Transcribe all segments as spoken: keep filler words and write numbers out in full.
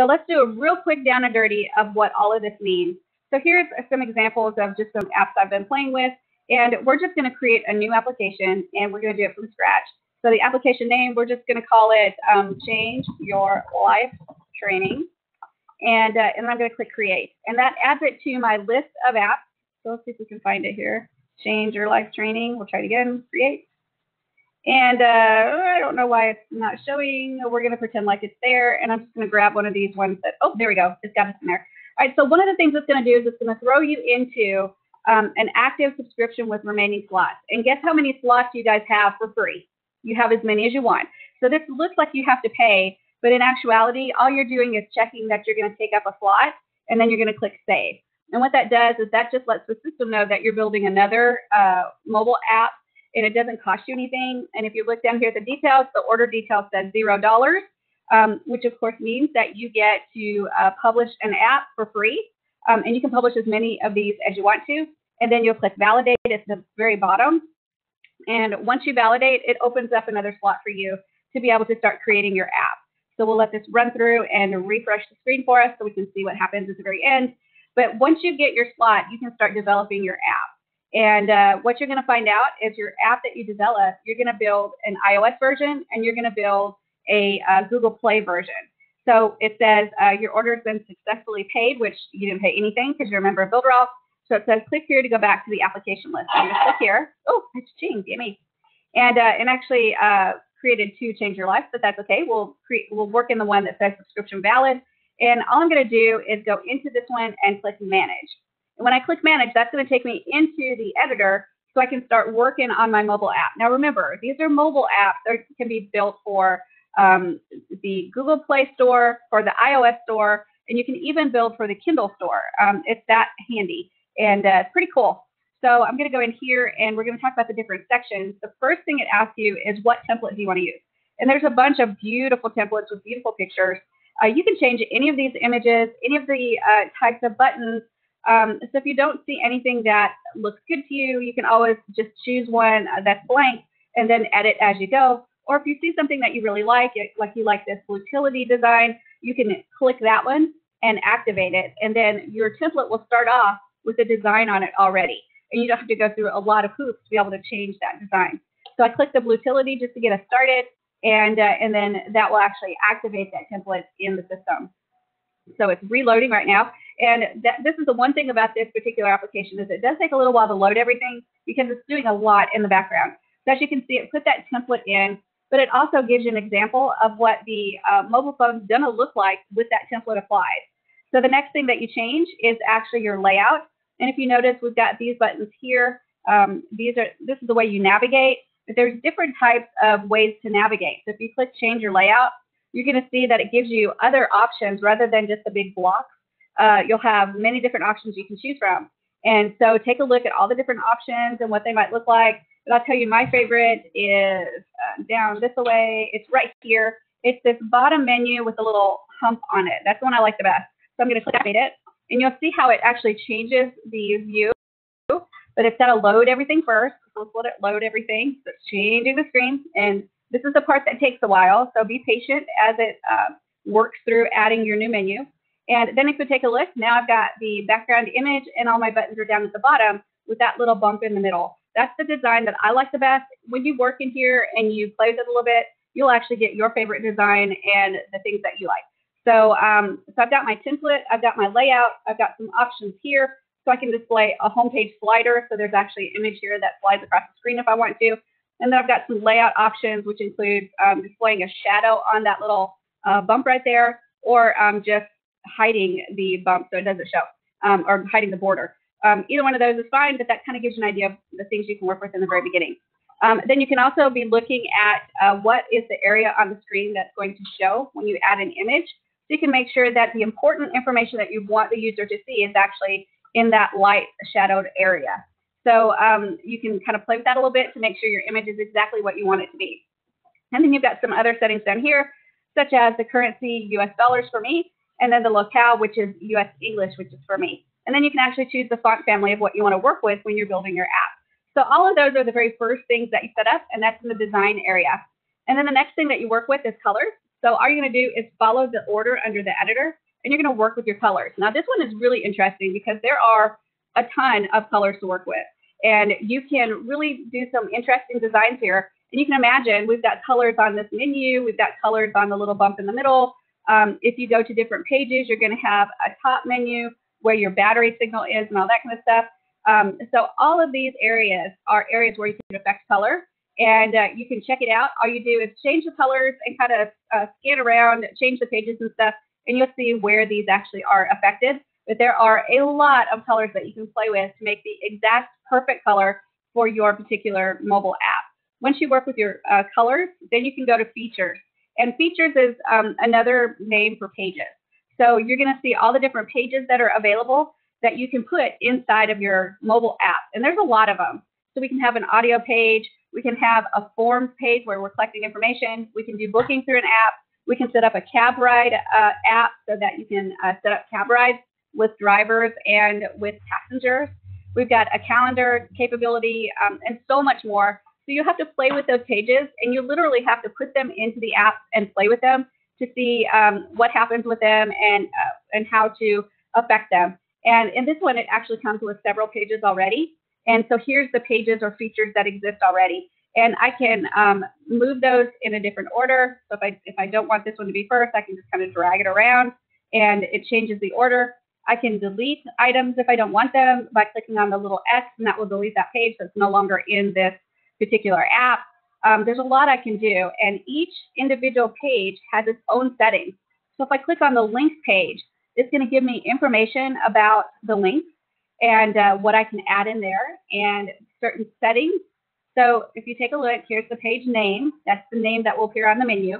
So let's do a real quick down and dirty of what all of this means. So here's some examples of just some apps I've been playing with, and we're just going to create a new application, and we're going to do it from scratch. So the application name, we're just going to call it um, Change Your Life Training, and, uh, and I'm going to click Create. And that adds it to my list of apps. So let's see if we can find it here. Change Your Life Training. We'll try it again. Create. And uh, I don't know why it's not showing. We're going to pretend like it's there, and I'm just going to grab one of these ones that, oh, there we go. It's got us in there. All right, so one of the things it's going to do is it's going to throw you into um, an active subscription with remaining slots. And guess how many slots you guys have for free? You have as many as you want. So this looks like you have to pay, but in actuality, all you're doing is checking that you're going to take up a slot, and then you're going to click Save. And what that does is that just lets the system know that you're building another uh, mobile app, and it doesn't cost you anything. And if you look down here at the details, the order details says zero dollars, um, which of course means that you get to uh, publish an app for free. Um, and you can publish as many of these as you want to. And then you'll click Validate at the very bottom. And once you validate, it opens up another slot for you to be able to start creating your app. So we'll let this run through and refresh the screen for us so we can see what happens at the very end. But once you get your slot, you can start developing your app. And uh, what you're going to find out is your app that you develop, you're going to build an iOS version, and you're going to build a uh, Google Play version. So it says uh, your order has been successfully paid, which you didn't pay anything because you're a member of Builderall. So it says click here to go back to the application list. I'm going to click here. Oh, it's changed, yummy. And uh, and actually uh, created two Change Your Life, but that's okay. We'll create, we'll work in the one that says subscription valid. And all I'm going to do is go into this one and click Manage. When I click Manage, that's going to take me into the editor so I can start working on my mobile app. Now remember, these are mobile apps that can be built for um, the Google Play Store, for the iOS Store, and you can even build for the Kindle Store. Um, it's that handy, and uh, it's pretty cool. So I'm going to go in here, and we're going to talk about the different sections. The first thing it asks you is what template do you want to use? And there's a bunch of beautiful templates with beautiful pictures. Uh, you can change any of these images, any of the uh, types of buttons. Um, so if you don't see anything that looks good to you, you can always just choose one that's blank and then edit as you go. Or if you see something that you really like, like you like this utility design, you can click that one and activate it. And then your template will start off with a design on it already. And you don't have to go through a lot of hoops to be able to change that design. So I clicked the utility just to get us started. And, uh, and then that will actually activate that template in the system. So it's reloading right now. And that, this is the one thing about this particular application is it does take a little while to load everything because it's doing a lot in the background. So as you can see, it put that template in, but it also gives you an example of what the uh, mobile phone is going to look like with that template applied. So the next thing that you change is actually your layout. And if you notice, we've got these buttons here. Um, these are this is the way you navigate. But there's different types of ways to navigate. So if you click Change Your Layout, you're going to see that it gives you other options rather than just a big block. Uh, you'll have many different options you can choose from. And so take a look at all the different options and what they might look like. And I'll tell you my favorite is uh, down this way. It's right here. It's this bottom menu with a little hump on it. That's the one I like the best. So I'm going to click activate it. And you'll see how it actually changes the view. But it's got to load everything first. So let's let it load everything. So it's changing the screen. And this is the part that takes a while. So be patient as it uh, works through adding your new menu. And then if you take a look, now I've got the background image and all my buttons are down at the bottom with that little bump in the middle. That's the design that I like the best. When you work in here and you play with it a little bit, you'll actually get your favorite design and the things that you like. So, um, so I've got my template, I've got my layout, I've got some options here. So I can display a homepage slider. So there's actually an image here that slides across the screen if I want to. And then I've got some layout options, which includes um, displaying a shadow on that little uh, bump right there, or um, just hiding the bump so it doesn't show, um, or hiding the border. Um, either one of those is fine, but that kind of gives you an idea of the things you can work with in the very beginning. Um, then you can also be looking at uh, what is the area on the screen that's going to show when you add an image. So you can make sure that the important information that you want the user to see is actually in that light shadowed area. So um, you can kind of play with that a little bit to make sure your image is exactly what you want it to be. And then you've got some other settings down here, such as the currency, U S dollars for me, and then the locale, which is U S English, which is for me. And then you can actually choose the font family of what you want to work with when you're building your app. So all of those are the very first things that you set up, and that's in the design area. And then the next thing that you work with is colors. So all you're going to do is follow the order under the editor, and you're going to work with your colors. Now, this one is really interesting because there are a ton of colors to work with, and you can really do some interesting designs here. And you can imagine we've got colors on this menu. We've got colors on the little bump in the middle. Um, if you go to different pages, you're going to have a top menu where your battery signal is and all that kind of stuff. Um, so all of these areas are areas where you can affect color, and uh, you can check it out. All you do is change the colors and kind of uh, scan around, change the pages and stuff, and you'll see where these actually are affected. But there are a lot of colors that you can play with to make the exact perfect color for your particular mobile app. Once you work with your uh, colors, then you can go to features. And features is um, another name for pages. So you're going to see all the different pages that are available that you can put inside of your mobile app. And there's a lot of them. So we can have an audio page. We can have a forms page where we're collecting information. We can do booking through an app. We can set up a cab ride uh, app so that you can uh, set up cab rides with drivers and with passengers. We've got a calendar capability um, and so much more. So you have to play with those pages, and you literally have to put them into the app and play with them to see um, what happens with them and, uh, and how to affect them. And in this one, it actually comes with several pages already. And so here's the pages or features that exist already. And I can um, move those in a different order. So if I, if I don't want this one to be first, I can just kind of drag it around and it changes the order. I can delete items if I don't want them by clicking on the little X, and that will delete that page, so it's no longer in this particular app. Um, there's a lot I can do, and each individual page has its own settings. So if I click on the links page, it's going to give me information about the links and uh, what I can add in there and certain settings. So if you take a look, here's the page name. That's the name that will appear on the menu.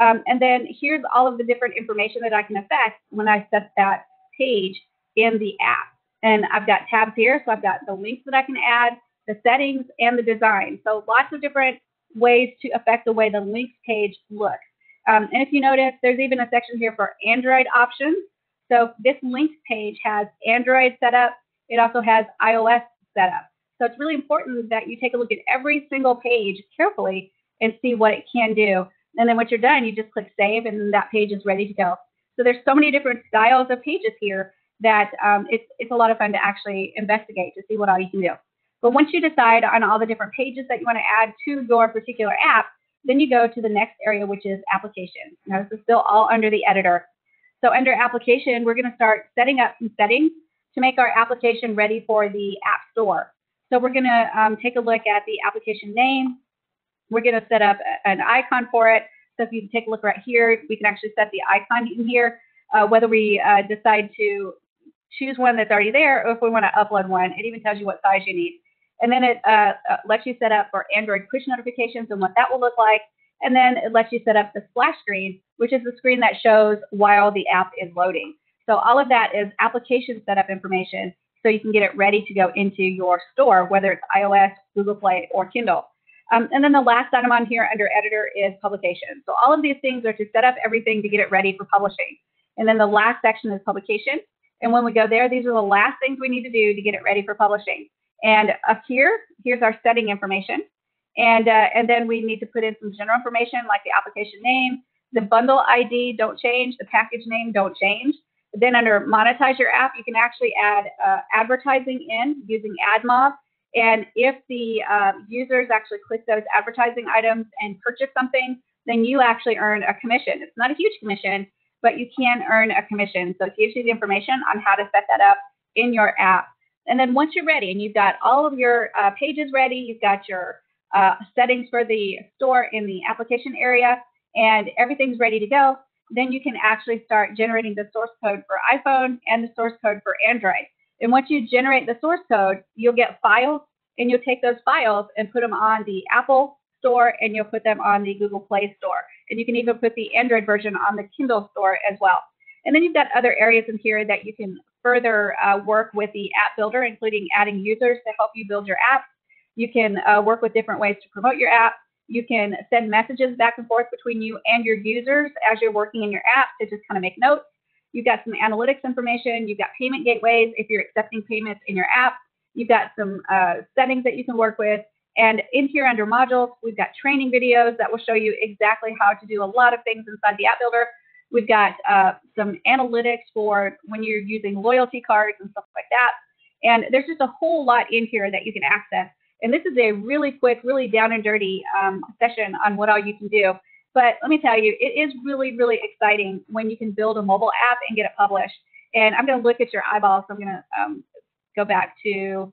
Um, and then here's all of the different information that I can affect when I set that page in the app. And I've got tabs here, so I've got the links that I can add, the settings, and the design. So lots of different ways to affect the way the links page looks. Um, and if you notice, there's even a section here for Android options. So this links page has Android setup. It also has iOS setup. So it's really important that you take a look at every single page carefully and see what it can do. And then once you're done, you just click save, and that page is ready to go. So there's so many different styles of pages here that um, it's, it's a lot of fun to actually investigate to see what all you can do. But once you decide on all the different pages that you want to add to your particular app, then you go to the next area, which is application. Now, this is still all under the editor. So under application, we're going to start setting up some settings to make our application ready for the App Store. So we're going to um, take a look at the application name. We're going to set up an icon for it. So if you take a look right here, we can actually set the icon in here, uh, whether we uh, decide to choose one that's already there or if we want to upload one. It even tells you what size you need. And then it uh, lets you set up for Android push notifications and what that will look like. And then it lets you set up the splash screen, which is the screen that shows while the app is loading. So all of that is application setup information, so you can get it ready to go into your store, whether it's iOS, Google Play, or Kindle. Um, and then the last item on here under editor is publication. So all of these things are to set up everything to get it ready for publishing. And then the last section is publication. And when we go there, these are the last things we need to do to get it ready for publishing. And up here, here's our setting information. And, uh, and then we need to put in some general information like the application name, the bundle I D, don't change, the package name, don't change. Then under monetize your app, you can actually add uh, advertising in using AdMob. And if the uh, users actually click those advertising items and purchase something, then you actually earn a commission. It's not a huge commission, but you can earn a commission. So it gives you the information on how to set that up in your app. And then once you're ready and you've got all of your uh, pages ready, you've got your uh, settings for the store in the application area, and everything's ready to go, then you can actually start generating the source code for iPhone and the source code for Android. And once you generate the source code, you'll get files, and you'll take those files and put them on the Apple Store, and you'll put them on the Google Play Store. And you can even put the Android version on the Kindle Store as well. And then you've got other areas in here that you can further uh, work with the app builder, including adding users to help you build your app. You can uh, work with different ways to promote your app. You can send messages back and forth between you and your users as you're working in your app to just kind of make notes. You've got some analytics information. You've got payment gateways if you're accepting payments in your app. You've got some uh, settings that you can work with. And in here under modules, we've got training videos that will show you exactly how to do a lot of things inside the App Builder. We've got uh, some analytics for when you're using loyalty cards and stuff like that. And there's just a whole lot in here that you can access. And this is a really quick, really down and dirty um, session on what all you can do. But let me tell you, it is really, really exciting when you can build a mobile app and get it published. And I'm going to look at your eyeballs. So I'm going to um, go back to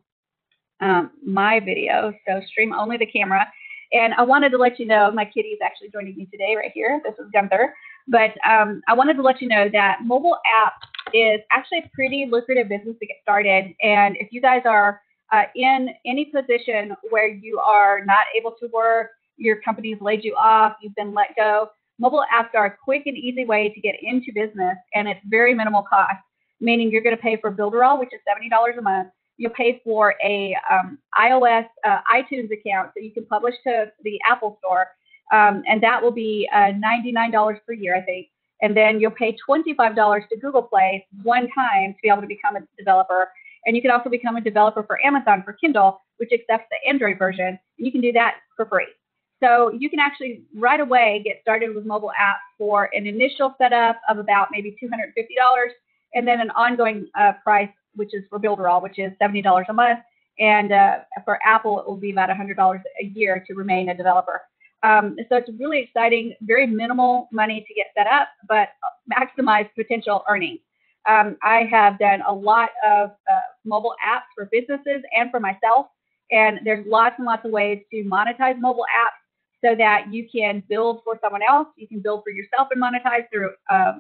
um, my video. So stream only the camera. And I wanted to let you know, my kitty is actually joining me today right here. This is Gunther. But um, I wanted to let you know that mobile app is actually a pretty lucrative business to get started. And if you guys are uh, in any position where you are not able to work, your company's laid you off, you've been let go, mobile apps are a quick and easy way to get into business, and it's very minimal cost, meaning you're going to pay for Builderall, which is seventy dollars a month. You'll pay for a um, iOS uh, iTunes account so you can publish to the Apple Store, um, and that will be uh, ninety-nine dollars per year, I think. And then you'll pay twenty-five dollars to Google Play one time to be able to become a developer. And you can also become a developer for Amazon for Kindle, which accepts the Android version. And you can do that for free. So you can actually right away get started with mobile apps for an initial setup of about maybe two hundred fifty dollars, and then an ongoing uh, price, which is for Builderall, which is seventy dollars a month. And uh, for Apple, it will be about one hundred dollars a year to remain a developer. Um, so it's really exciting, very minimal money to get set up, but maximize potential earnings. Um, I have done a lot of uh, mobile apps for businesses and for myself. And there's lots and lots of ways to monetize mobile apps, so that you can build for someone else, you can build for yourself and monetize through uh,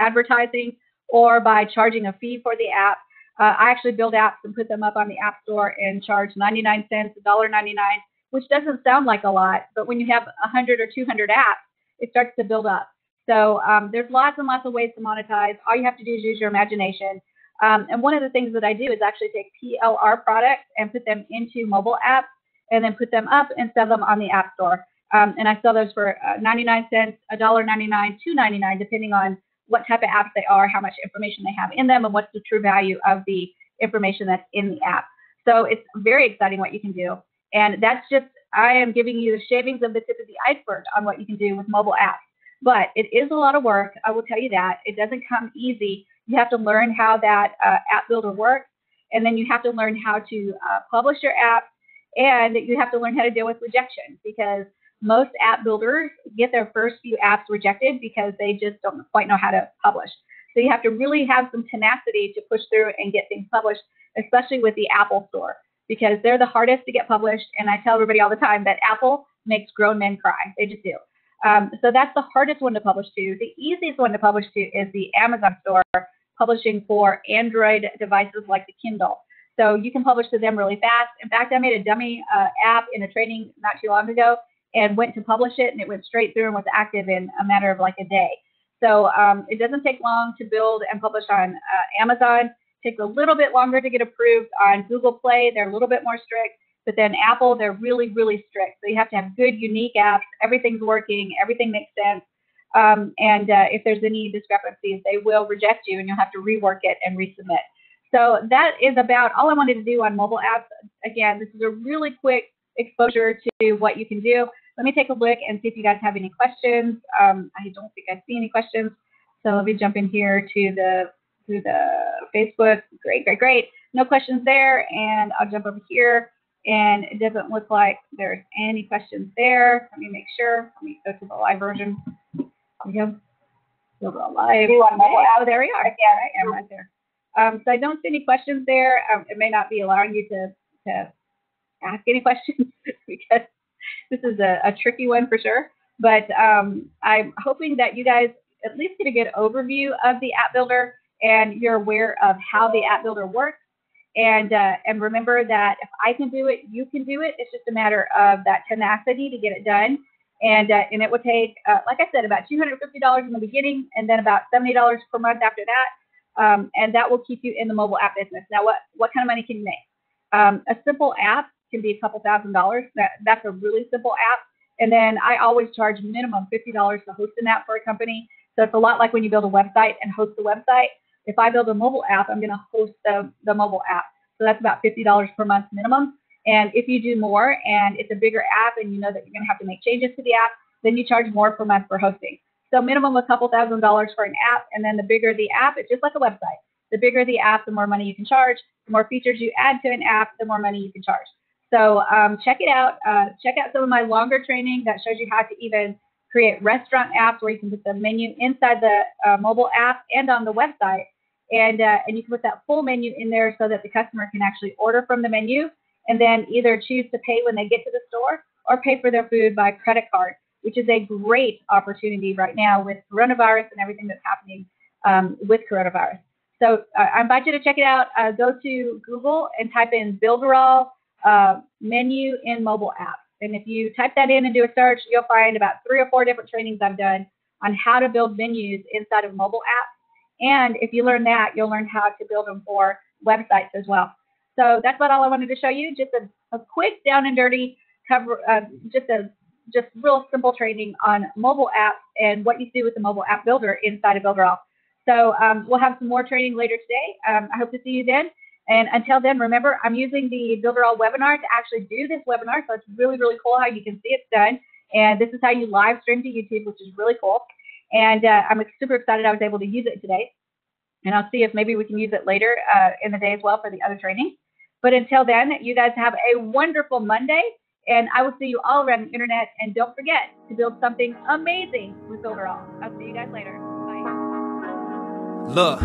advertising or by charging a fee for the app. Uh, I actually build apps and put them up on the App Store and charge ninety-nine cents, one dollar ninety-nine, which doesn't sound like a lot, but when you have one hundred or two hundred apps, it starts to build up. So um, there's lots and lots of ways to monetize. All you have to do is use your imagination. Um, and one of the things that I do is actually take P L R products and put them into mobile apps and then put them up and sell them on the App Store. Um, and I sell those for uh, ninety-nine cents, one dollar ninety-nine, two ninety-nine, depending on what type of apps they are, how much information they have in them, and what's the true value of the information that's in the app. So it's very exciting what you can do. And that's just, I am giving you the shavings of the tip of the iceberg on what you can do with mobile apps. But it is a lot of work, I will tell you that. It doesn't come easy. You have to learn how that uh, app builder works, and then you have to learn how to uh, publish your app, and you have to learn how to deal with rejection, because most app builders get their first few apps rejected because they just don't quite know how to publish. So you have to really have some tenacity to push through and get things published, especially with the Apple Store, because they're the hardest to get published. And I tell everybody all the time that Apple makes grown men cry. They just do. Um, so that's the hardest one to publish to. The easiest one to publish to is the Amazon Store, publishing for Android devices like the Kindle. So you can publish to them really fast. In fact, I made a dummy uh, app in a training not too long ago, and went to publish it, and it went straight through and was active in a matter of like a day. So um, it doesn't take long to build and publish on uh, Amazon. It takes a little bit longer to get approved on Google Play. They're a little bit more strict, but then Apple, they're really, really strict. So you have to have good, unique apps. Everything's working. Everything makes sense. Um, and uh, if there's any discrepancies, they will reject you, and you'll have to rework it and resubmit. So that is about all I wanted to do on mobile apps. Again, this is a really quick exposure to what you can do. Let me take a look and see if you guys have any questions. Um, I don't think I see any questions. So let me jump in here to the, to the Facebook. Great, great, great. No questions there. And I'll jump over here. And it doesn't look like there's any questions there. Let me make sure. Let me go to the live version. There we go. Live. Oh, there we are. Yeah, I am right there. Um, so I don't see any questions there. Um, it may not be allowing you to, to ask any questions because this is a, a tricky one for sure, but um, I'm hoping that you guys at least get a good overview of the App Builder and you're aware of how the App Builder works. And, uh, and remember that if I can do it, you can do it. It's just a matter of that tenacity to get it done. And, uh, and it will take, uh, like I said, about two hundred fifty dollars in the beginning and then about seventy dollars per month after that. Um, and that will keep you in the mobile app business. Now, what, what kind of money can you make? Um, a simple app can be a couple thousand dollars. That, that's a really simple app. And then I always charge minimum fifty dollars to host an app for a company. So it's a lot like when you build a website and host the website. If I build a mobile app, I'm going to host the, the mobile app. So that's about fifty dollars per month minimum. And if you do more and it's a bigger app and you know that you're going to have to make changes to the app, then you charge more per month for hosting. So minimum a couple thousand dollars for an app, and then the bigger the app, it's just like a website. The bigger the app, the more money you can charge. The more features you add to an app, the more money you can charge. So um, check it out. Uh, check out some of my longer training that shows you how to even create restaurant apps where you can put the menu inside the uh, mobile app and on the website. And, uh, and you can put that full menu in there so that the customer can actually order from the menu and then either choose to pay when they get to the store or pay for their food by credit card, which is a great opportunity right now with coronavirus and everything that's happening um, with coronavirus. So uh, I invite you to check it out. Uh, go to Google and type in Builderall uh, menu in mobile app. And if you type that in and do a search, you'll find about three or four different trainings I've done on how to build menus inside of mobile apps. And if you learn that, you'll learn how to build them for websites as well. So that's about all I wanted to show you. Just a, a quick down and dirty cover, uh, just a just real simple training on mobile apps and what you do with the mobile app builder inside of Builderall. So um, we'll have some more training later today. Um, I hope to see you then. And until then, remember, I'm using the Builderall webinar to actually do this webinar. So it's really, really cool how you can see it's done. And this is how you live stream to YouTube, which is really cool. And uh, I'm super excited I was able to use it today. And I'll see if maybe we can use it later uh, in the day as well for the other training. But until then, you guys have a wonderful Monday. And I will see you all around the internet. And don't forget to build something amazing with Builderall. I'll see you guys later. Bye. Look.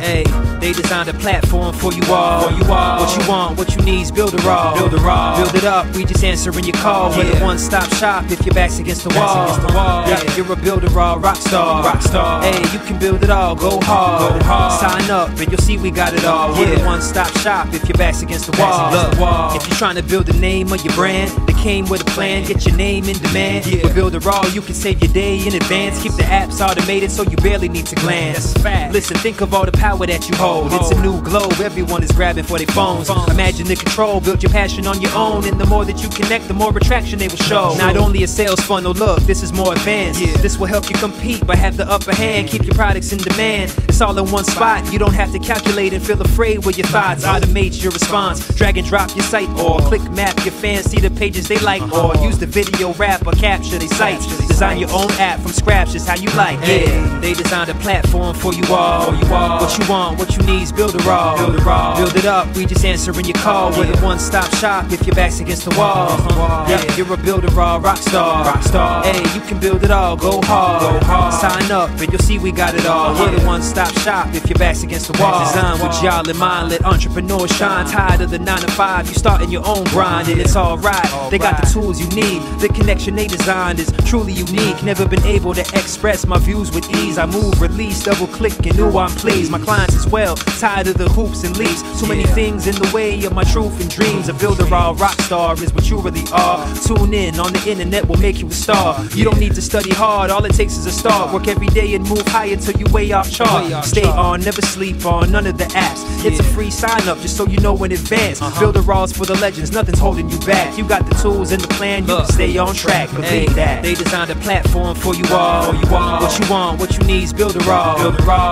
Hey, they designed a platform for you all. For you all. What you want, what you need is Builderall. Builderall. Build it up, we just answering your call. Yeah. We're the one-stop shop if your back's against the wall. Against the wall. Yeah. Yeah. You're a Builderall rockstar. Rockstar. Hey, you can build it all, go hard. Go hard. Sign up and you'll see we got it all. Yeah. We're the one-stop shop if your back's against the wall. Against Look, the wall. If you're trying to build the name of your brand, they came with a plan, get your name in demand. Yeah. With Builderall, you can save your day in advance. Keep the apps automated so you barely need to glance. That's fact. Listen, think of all the power that you hold. It's a new globe, everyone is grabbing for their phones. Imagine the control, build your passion on your own. And the more that you connect, the more attraction they will show. Not only a sales funnel, look, this is more advanced. Yeah. This will help you compete, but have the upper hand. Keep your products in demand. It's all in one spot. You don't have to calculate and feel afraid with your thoughts. Automate your response. Drag and drop your site or click map your fans, see the pages they like. Or use the video rap or capture their sites. Design your own app from scratch, is how you like. Yeah, they designed a platform for you all. What you want, what you need is Builderall. Builderall. Build it up, we just answering your call. Yeah. We're the one-stop shop if your back's against the wall. Uh-huh. Yeah. Yeah. You're a Builderall rockstar. Rockstar. Hey, you can build it all, go hard. Go hard. Sign up and you'll see we got it all. Yeah. We're the one-stop shop if your back's against the wall. Design with y'all in mind, let entrepreneurs shine. Tired of the nine to five, you starting your own grind. And it's alright, all they got right. The tools you need. The connection they designed is truly unique. Never been able to express my views with ease. I move, release, double click, and ooh, I'm pleased. My clients as well, tired of the hoops and leaps. Too many yeah. things in the way of my truth and dreams. A Builderall rockstar is what you really are. Tune in on the internet, will make you a star. You don't need to study hard, all it takes is a start. Work every day and move higher till you way off chart. Stay on, never sleep on, none of the apps. It's a free sign up, just so you know in advance. Builderall's for the legends, nothing's holding you back. You got the tools and the plan, you can stay on track. Believe that. They designed a platform for you all. What you want, what you need is Builderall.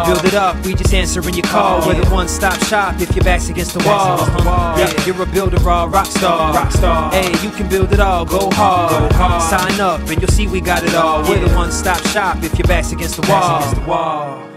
Build it up, we just answering your call. Yeah. We're the one-stop shop if your back's against the wall. Against the wall. Yeah. Yeah. You're a Builderall rockstar. Rockstar. Hey, you can build it all, go hard. Go hard. Sign up and you'll see we got it all. Yeah. We're the one-stop shop if your back's against the wall. Against the wall.